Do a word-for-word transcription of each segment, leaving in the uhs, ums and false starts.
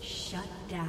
Shut down.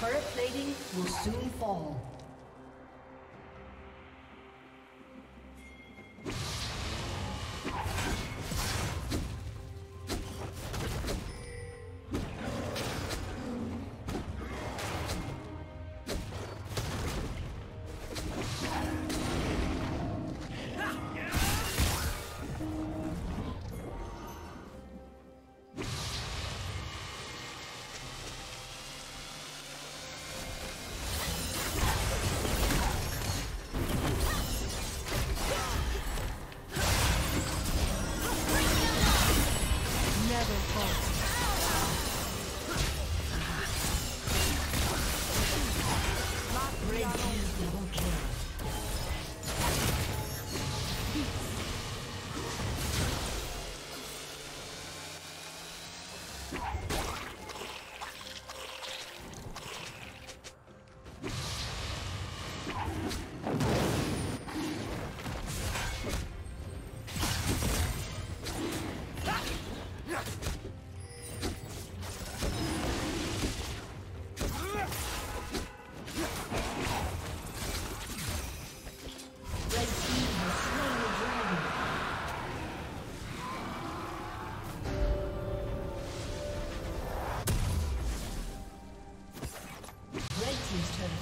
Turret plating will soon fall.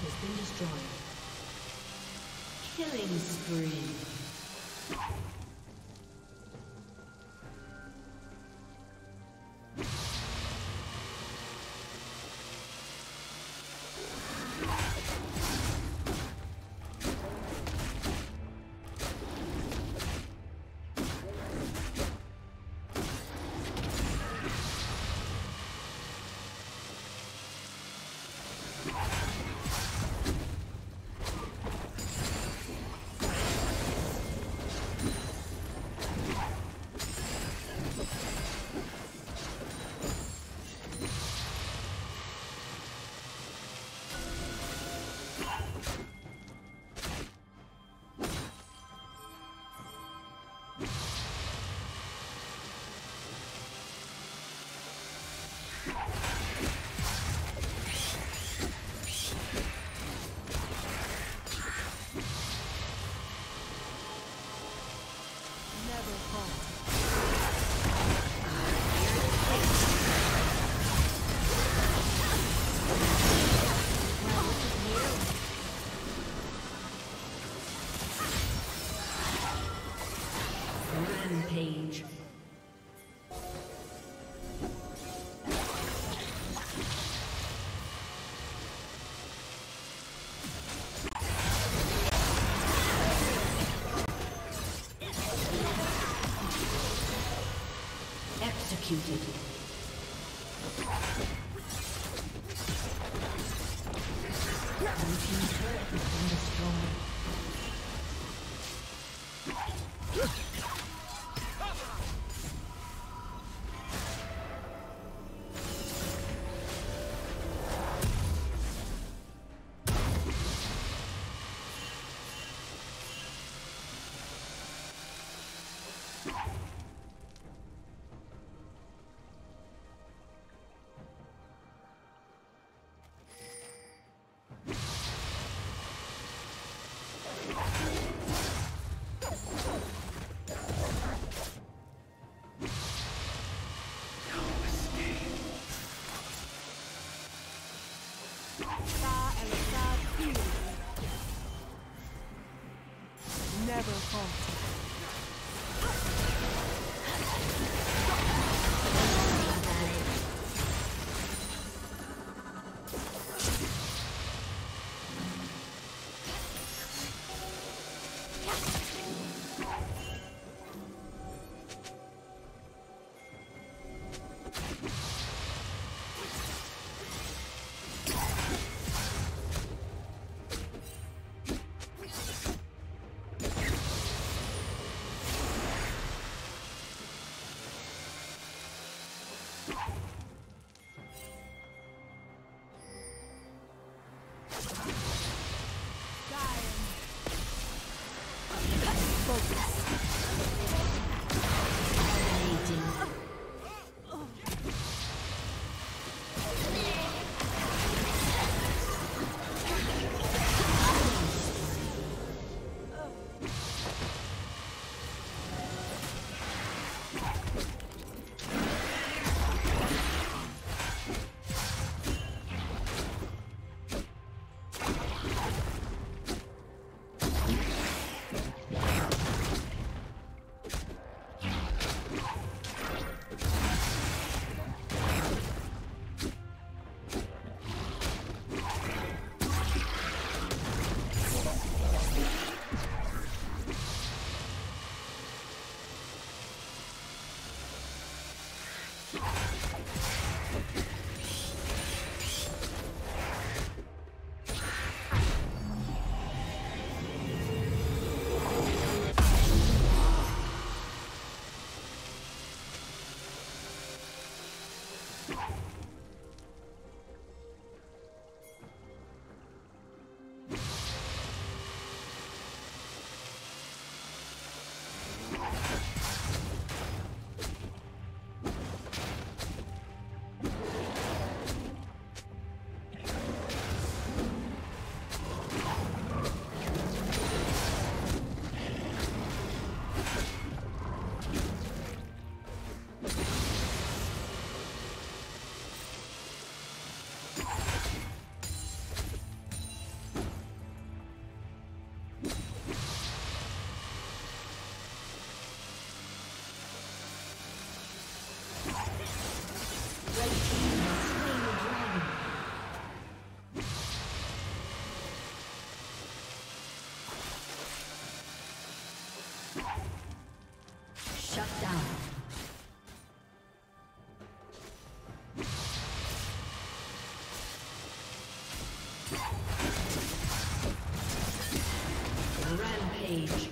has been destroyed. Killing spree. Executed. Never fall. age.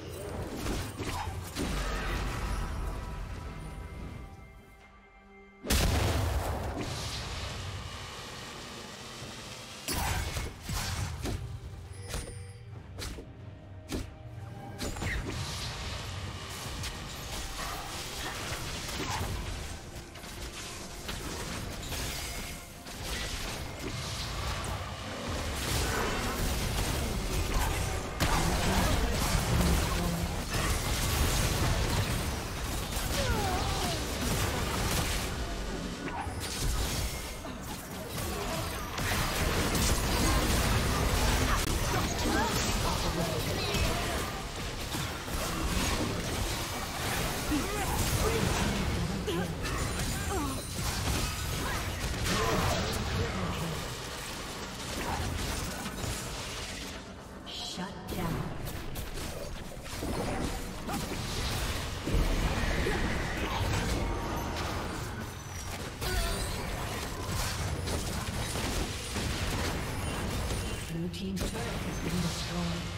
Team's turret has been destroyed.